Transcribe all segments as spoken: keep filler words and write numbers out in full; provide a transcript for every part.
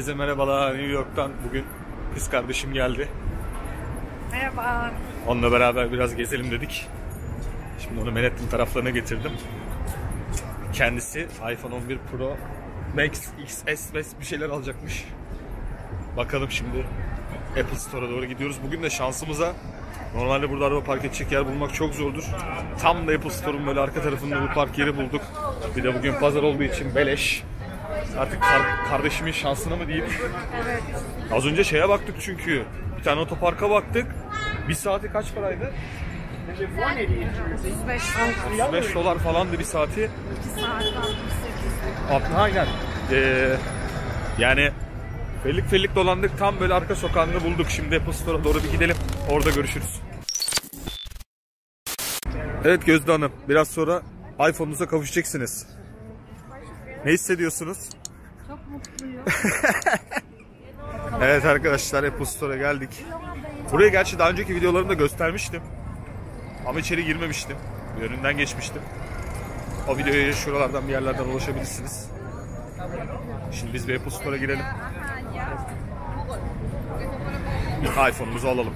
Herkese merhabalar New York'tan. Bugün kız kardeşim geldi. Merhaba. Onunla beraber biraz gezelim dedik. Şimdi onu Manhattan taraflarına getirdim. Kendisi iPhone on bir Pro Max X S Max bir şeyler alacakmış. Bakalım şimdi Apple Store'a doğru gidiyoruz. Bugün de şansımıza, normalde burada araba park edecek yer bulmak çok zordur. Tam da Apple Store'un böyle arka tarafında bir park yeri bulduk. Bir de bugün pazar olduğu için beleş. Artık kar kardeşimin şansına mı diyeyim? Evet. Az önce şeye baktık çünkü. Bir tane otoparka baktık. Bir saati kaç paraydı? otuz beş dolar falandı bir saati. iki saat altmış sekiz. Aynen. Ee, yani fellik fellik dolandık. Tam böyle arka sokağında bulduk. Şimdi Apple Store'a doğru bir gidelim. Orada görüşürüz. Evet Gözde Hanım. Biraz sonra iPhone'unuza kavuşacaksınız. Ne hissediyorsunuz? Çok mutluyum. Evet arkadaşlar, Apple Store'a geldik. Burayı gerçi daha önceki videolarımda göstermiştim. Ama içeri girmemiştim. Önünden geçmiştim. O videoya şuralardan bir yerlerden ulaşabilirsiniz. Şimdi biz bir Apple Store'a girelim. iPhone'umuzu alalım.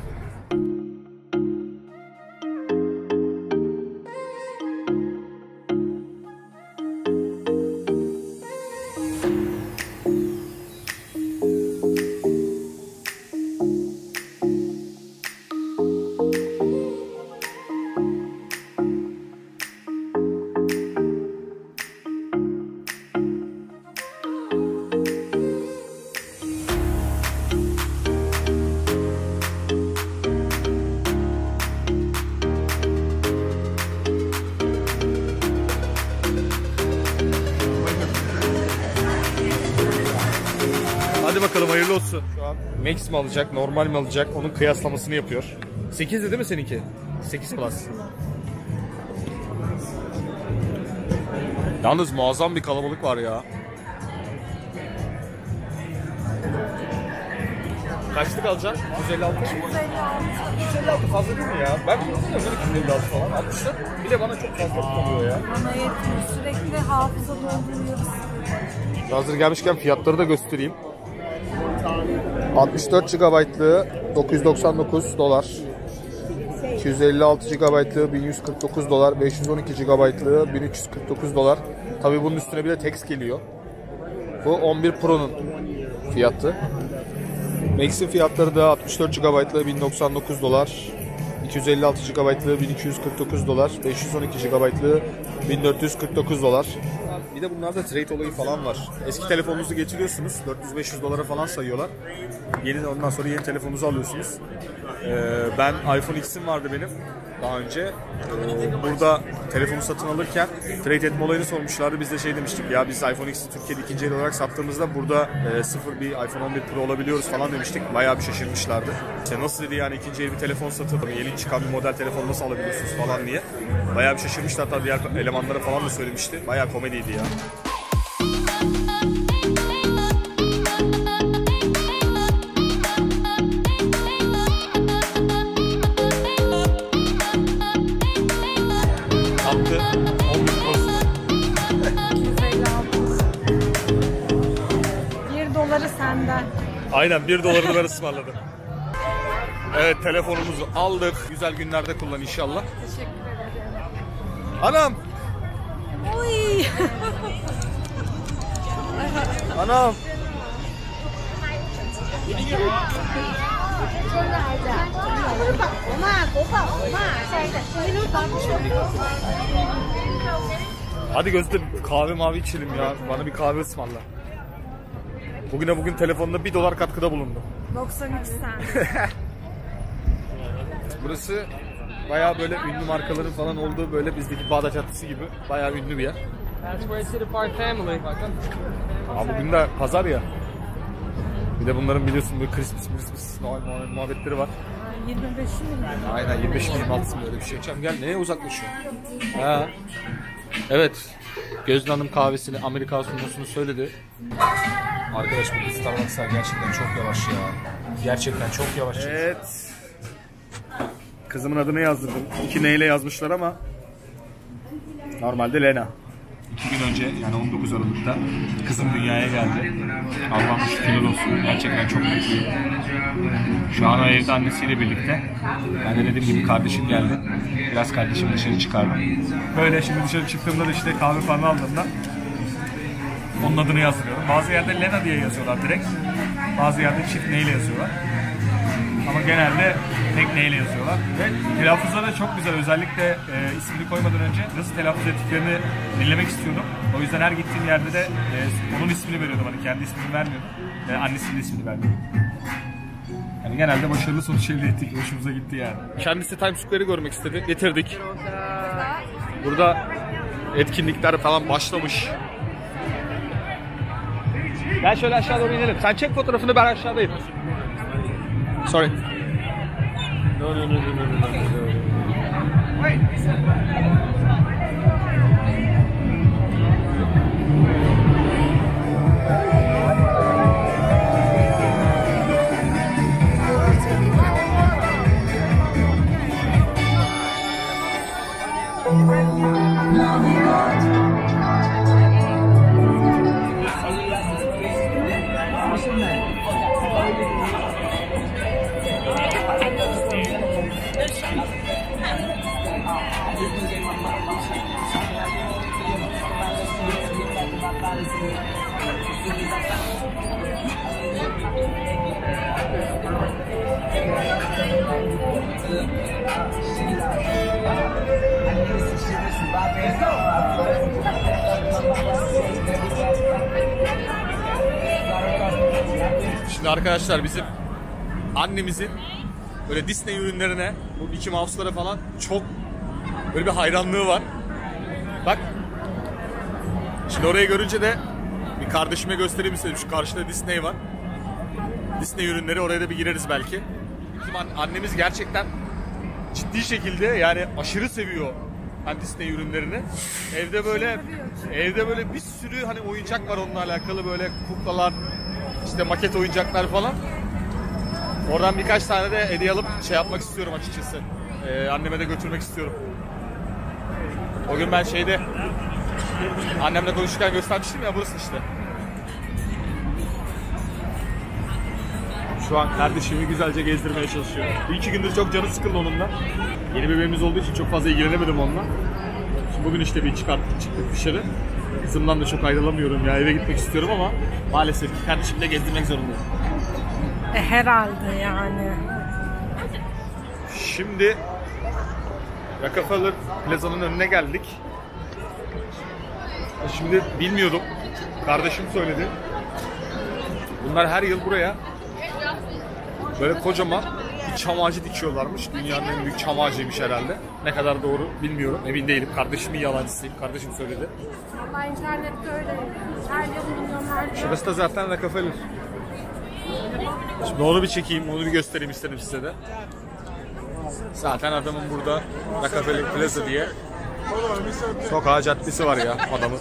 Bakalım hayırlı olsun. Şu an Max mi alacak, normal mi alacak, onun kıyaslamasını yapıyor. sekiz değil mi seninki? sekiz Plus. Yalnız muazzam bir kalabalık var ya. Kaçlık alacaksın? yüz elli altı. yüz elli altı fazla değil mi ya? Ben bilmiyorum yüz elli altı falan. altmışlar bir de bana çok fazla kalıyor ya. Bana yetmiyor. Sürekli hafıza dolduruyoruz. Hazır gelmişken fiyatları da göstereyim. altmış dört gigabaytlığı dokuz yüz doksan dokuz dolar, iki yüz elli altı gigabaytlığı bin yüz kırk dokuz dolar, beş yüz on iki gigabaytlığı bin üç yüz kırk dokuz dolar. Tabii bunun üstüne bir de tax geliyor. Bu on bir Pro'nun fiyatı. Max'in fiyatları da altmış dört gigabaytlığı bin doksan dokuz dolar, iki yüz elli altı gigabaytlığı bin iki yüz kırk dokuz dolar, beş yüz on iki gigabaytlığı bin dört yüz kırk dokuz dolar. Bir de bunlarda trade olayı falan var. Eski telefonunuzu getiriyorsunuz, dört yüz beş yüz dolara falan sayıyorlar. Yeni, ondan sonra yeni telefonunuzu alıyorsunuz. Ee, ben iPhone on X'im vardı benim daha önce. Ee, burada telefonu satın alırken trade etme olayını sormuşlardı. Biz de şey demiştik ya, biz iPhone on X'i Türkiye'de ikinci el olarak sattığımızda burada e, sıfır bir iPhone on bir Pro olabiliyoruz falan demiştik. Bayağı bir şaşırmışlardı. İşte nasıl dedi yani, ikinci el bir telefon satıp yeni çıkan bir model telefonu nasıl alabiliyorsunuz falan diye. Bayağı bir şaşırmıştı, hatta diğer elemanlara falan da söylemişti. Bayağı komediydi ya. Aynen, bir dolarını ben ısmarladım. Evet, telefonumuzu aldık. Güzel günlerde kullan inşallah. Teşekkür ederim. Anam! Oy! Anam! Hadi Gözde, kahve mavi içelim ya. Bana bir kahve ısmarla. Bugüne bugün telefonda bir dolar katkıda bulundum. doksan üç sent. Burası bayağı böyle ünlü markaların falan olduğu, böyle bizdeki Bağdat Caddesi gibi bayağı ünlü bir yer. Abi bugün de pazar ya. Bir de bunların biliyorsun böyle Christmas, Christmas muhabbetleri var. yirmi beşi mi? Aynen, yirmi beşi yirmi altısı böyle bir şey. Çam gel, neye uzaklaşıyor? Ha. Evet. Gözde Hanım kahvesini, Amerika sunusunu söyledi. Arkadaş, bu Starbucks'lar gerçekten çok yavaş ya. Gerçekten çok yavaş. Evet. Kızımın adını yazdırdım. iki N ile yazmışlar ama normalde Lena. İki gün önce, yani on dokuz Aralık'ta kızım dünyaya geldi. Allah'ım şükürler olsun. Gerçekten çok mutluyum. Şu an evde annesiyle birlikte. Ben de dediğim gibi kardeşim geldi. Biraz kardeşim dışarı çıkardım. Böyle şimdi dışarı çıktığımda işte kahve falan aldığımda onun adını yazıyorum. Bazı yerde Lena diye yazıyorlar direkt. Bazı yerde çift neyle yazıyorlar. Ama genelde tek neyle yazıyorlar. Ve telaffuzları çok güzel. Özellikle e, ismini koymadan önce nasıl telaffuz ettiklerini dinlemek istiyordum. O yüzden her gittiğim yerde de e, onun ismini veriyordum. Hani kendi ismini vermiyordum. E, annesinin ismini vermiyordum. Yani genelde başarılı sonuç elde ettik. Hoşumuza gitti yani. Kendisi Times Square'ı görmek istedi. Getirdik. Burada etkinlikler falan başlamış. Ben şöyle aşağı doğru inelim. Sen çek fotoğrafını, ben aşağıdayım. Sorry. No, no, no, no, no, no, no. Wait. Şimdi arkadaşlar bizim annemizin böyle Disney ürünlerine, bu Mickey Mouse'lara falan çok böyle bir hayranlığı var. Bak şimdi orayı görünce de bir kardeşime göstereyim istedim. Şu karşıda Disney var. Disney ürünleri, oraya da bir gireriz belki. Şimdi annemiz gerçekten ciddi şekilde, yani aşırı seviyor hani Disney ürünlerini. Evde böyle evde böyle bir sürü hani oyuncak var onunla alakalı, böyle kuklalar, işte maket oyuncaklar falan. Oradan birkaç tane de hediye alıp şey yapmak istiyorum açıkçası. Ee, anneme de götürmek istiyorum. O gün ben şeyde annemle konuşurken göstermiştim ya, burası işte. Şu an kardeşimi güzelce gezdirmeye çalışıyorum. Bir iki gündür çok canı sıkıldı onunla. Yeni bebeğimiz olduğu için çok fazla ilgilenemedim onunla. Şimdi bugün işte bir çıkarttık, çıktık dışarı. Kızımdan da çok ayrılamıyorum ya, eve gitmek istiyorum ama maalesef ki kardeşimle gezdirmek zorundayım. Herhalde yani. Şimdi Rockefeller Plaza'nın önüne geldik. Şimdi bilmiyordum. Kardeşim söyledi. Bunlar her yıl buraya böyle kocaman bir çam ağacı dikiyorlarmış. Dünyanın en büyük çam ağacıymış herhalde. Ne kadar doğru bilmiyorum. Emin değilim. Kardeşimin yalancısıyım. Kardeşim söyledi. Vallahi internette öyle. Her yıl bilmiyorum, her yıl. Şurası da zaten Rockefeller. Şimdi onu bir çekeyim, onu bir göstereyim istedim size de. Zaten adamın burada Rockefeller Plaza diye sokağa caddesi var ya adamın.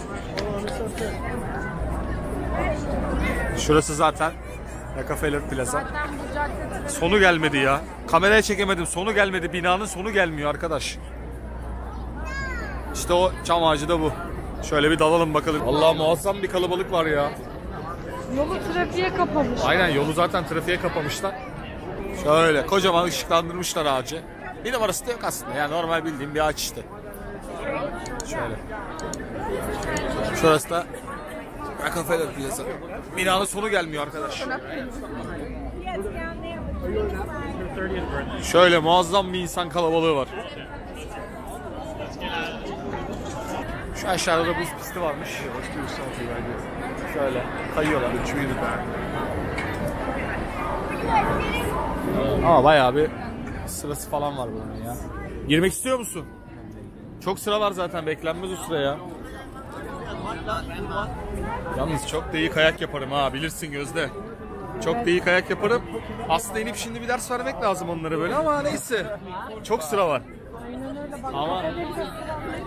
Şurası zaten Rockefeller Plaza. Sonu gelmedi ya. Kameraya çekemedim, sonu gelmedi. Binanın sonu gelmiyor arkadaş. İşte o çam ağacı da bu. Şöyle bir dalalım bakalım. Allah, muazzam bir kalabalık var ya. Yolu trafiğe kapamışlar. Aynen, yolu zaten trafiğe kapamışlar. Şöyle kocaman ışıklandırmışlar ağacı. Bir numarası da yok aslında. Yani normal bildiğim bir ağaç işte. Şöyle. Şurası da Rockefeller Plaza. Binanın sonu gelmiyor arkadaş. Şöyle muazzam bir insan kalabalığı var. Şu aşağıda da buz pisti varmış. Şöyle kayıyorlar. Ama bayağı bir sırası falan var bunun ya. Girmek istiyor musun? Çok sıra var zaten, beklenmez o sıra ya. Yalnız çok da iyi kayak yaparım ha, bilirsin Gözde. Çok da iyi kayak yaparım. Aslında inip şimdi bir ders vermek lazım onlara böyle ama neyse. Çok sıra var. Ama,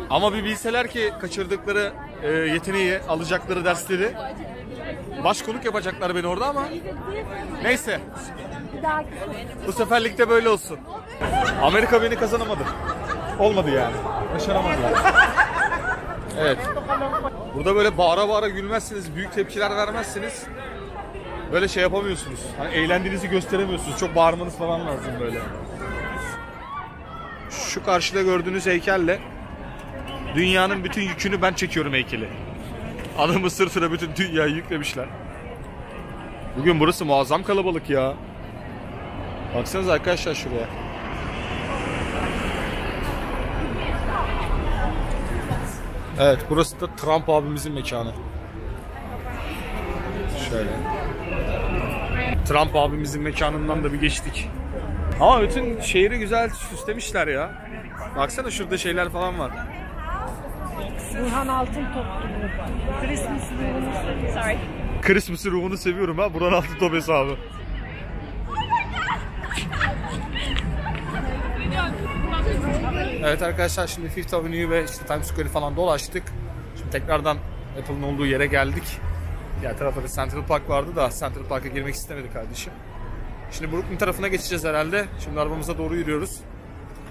ama bir bilseler ki kaçırdıkları e, yeteneği, alacakları dersleri, başkonuk yapacaklar beni orada ama neyse. Bu seferlik de böyle olsun. Amerika beni kazanamadı. Olmadı yani. Başaramadılar. Evet. Burada böyle bağıra bağıra gülmezsiniz, büyük tepkiler vermezsiniz. Böyle şey yapamıyorsunuz. Hani eğlendiğinizi gösteremiyorsunuz. Çok bağırmanız falan lazım böyle. Şu karşıda gördüğünüz heykelle dünyanın bütün yükünü ben çekiyorum heykeli. Adamı sırtına bütün dünyayı yüklemişler. Bugün burası muazzam kalabalık ya. Baksanıza arkadaşlar şuraya. Evet, burası da Trump abimizin mekanı. Şöyle. Trump abimizin mekanından da bir geçtik. Ama bütün şehri güzel süslemişler ya. Baksana şurada şeyler falan var. Burhan Altıntop. Christmas ruhunu seviyorum. Sorry. Christmas ruhunu seviyorum ha. Burhan Altıntop hesabı. Evet arkadaşlar, şimdi Fifth Avenue'yu ve işte Times Square'ı falan dolaştık. Şimdi tekrardan Apple'ın olduğu yere geldik. Diğer tarafta da Central Park vardı da Central Park'a girmek istemedi kardeşim. Şimdi Brooklyn tarafına geçeceğiz herhalde. Şimdi arabamıza doğru yürüyoruz.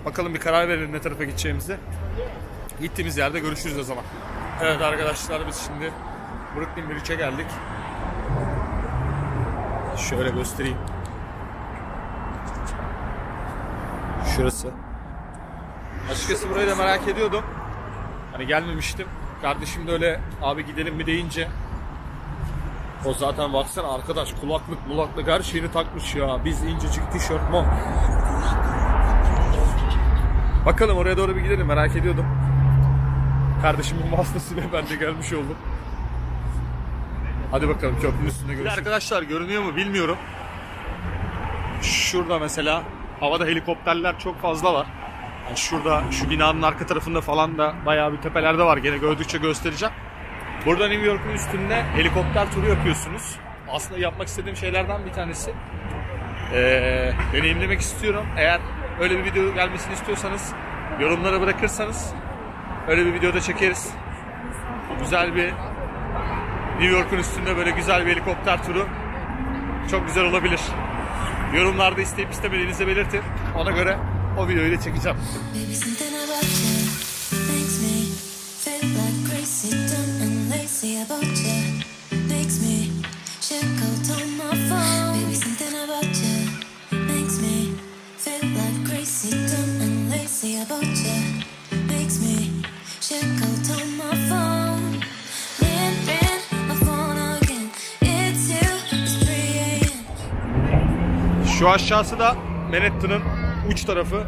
Bakalım bir karar verelim ne tarafa gideceğimizi. Gittiğimiz yerde görüşürüz o zaman. Evet arkadaşlar, biz şimdi Brooklyn Bridge'e geldik. Şöyle göstereyim. Şurası. Açıkçası burayı da merak ediyordum. Hani gelmemiştim. Kardeşim de öyle abi gidelim mi deyince, o zaten baksana arkadaş kulaklık mulaklık her şeyini takmış ya. Biz incecik tişört mu? Bakalım oraya doğru bir gidelim, merak ediyordum. Kardeşimin vasıtasıyla ben de gelmiş oldum. Hadi bakalım köprünün üstünde görüşürüz. Arkadaşlar görünüyor mu bilmiyorum. Şurada mesela havada helikopterler çok fazla var. Yani şurada şu binanın arka tarafında falan da bayağı bir tepelerde var. Gene gördükçe göstereceğim. Burada New York'un üstünde helikopter turu yapıyorsunuz. Aslında yapmak istediğim şeylerden bir tanesi. Ee, deneyimlemek istiyorum. Eğer öyle bir video gelmesini istiyorsanız yorumlara bırakırsanız öyle bir videoda çekeriz. Güzel bir New York'un üstünde böyle güzel bir helikopter turu çok güzel olabilir. Yorumlarda isteyip istemediğinizi belirtin. Ona göre o videoyu da çekeceğim. Şu aşağısı da Manhattan'ın uç tarafı,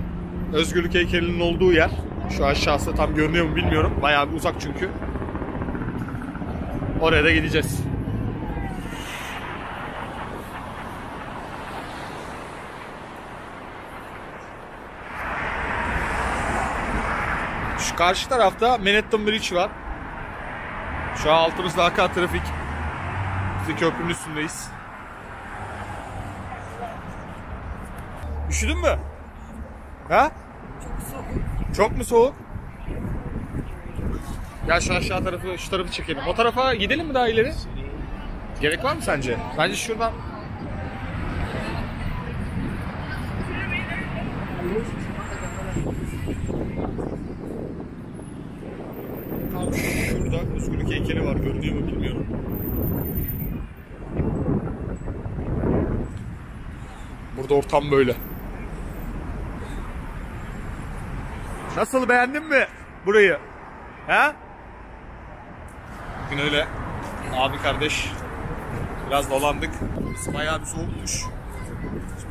özgürlük heykelinin olduğu yer. Şu aşağısı tam görünüyor mu bilmiyorum. Bayağı bir uzak çünkü. Oraya da gideceğiz. Şu karşı tarafta Manhattan Bridge var. Şu an altımızda akan trafik. Biz de köprünün üstündeyiz. Üşüdün mü? Ha? Çok soğuk. Çok mu soğuk? Gel şu aşağı tarafı, şu tarafı çekelim. O tarafa gidelim mi daha ileri? Gerek var mı sence? Bence şuradan. Tam şurada özgürlük heykeli var. Görünüyor mu bilmiyorum. Burada ortam böyle. Nasıl, beğendin mi burayı? He? Bugün öyle abi kardeş biraz dolandık. Biz bayağı bir soğukmuş.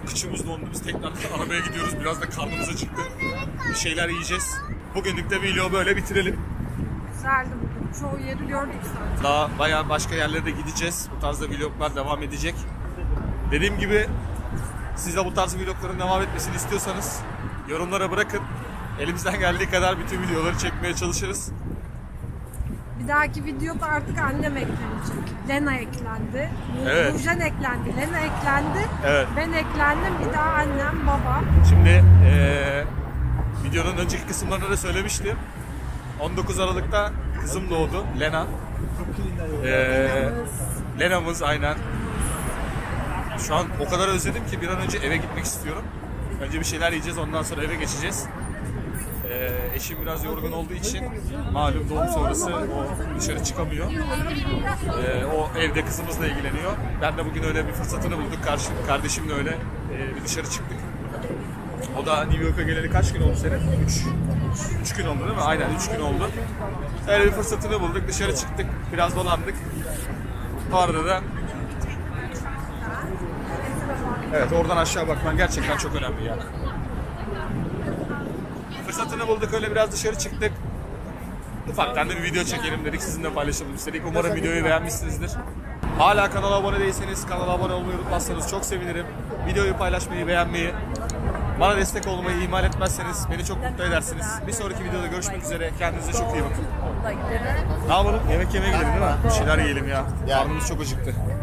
Kıçımız dondu, biz tekrar arabaya gidiyoruz. Biraz da karnımız acıktı. Bir şeyler yiyeceğiz. Bugünlük de video böyle bitirelim. Güzeldi bugün. Çoğu yeri gördük zaten. Daha bayağı başka yerlere de gideceğiz. Bu tarzda vloglar devam edecek. Dediğim gibi siz de bu tarz vlogların devam etmesini istiyorsanız yorumlara bırakın. Elimizden geldiği kadar bütün videoları çekmeye çalışırız. Bir dahaki videoda artık annem eklenecek. Lena eklendi. Evet. Nurcan eklendi. Lena eklendi. Evet. Ben eklendim. Bir daha annem, babam. Şimdi ee, videonun önceki kısımlarını da söylemiştim. on dokuz Aralık'ta kızım doğdu. Lena. E, Lena'mız. Lena'mız aynen. Şu an o kadar özledim ki bir an önce eve gitmek istiyorum. Önce bir şeyler yiyeceğiz, ondan sonra eve geçeceğiz. Ee, eşim biraz yorgun olduğu için malum doğum sonrası o dışarı çıkamıyor. Ee, o evde kızımızla ilgileniyor. Ben de bugün öyle bir fırsatını bulduk. Karşı, kardeşimle öyle e, bir dışarı çıktık. O da New York'a geleli kaç gün oldu senin? üç gün oldu değil mi? Aynen üç gün oldu. Öyle bir fırsatını bulduk. Dışarı çıktık. Biraz dolandık. Bu arada da evet oradan aşağı bakman gerçekten çok önemli yani. Fırsatını bulduk, öyle biraz dışarı çıktık. Ufaktan da bir video çekelim dedik, sizinle paylaşalım istedik. Umarım videoyu beğenmişsinizdir. Hala kanala abone değilseniz kanala abone olmayı unutmazsanız çok sevinirim. Videoyu paylaşmayı, beğenmeyi, bana destek olmayı ihmal etmezseniz beni çok mutlu edersiniz. Bir sonraki videoda görüşmek üzere. Kendinize çok iyi bakın. Ne yapalım? Yemek yemeye gidelim değil mi? Bir şeyler yiyelim ya. Karnımız çok acıktı.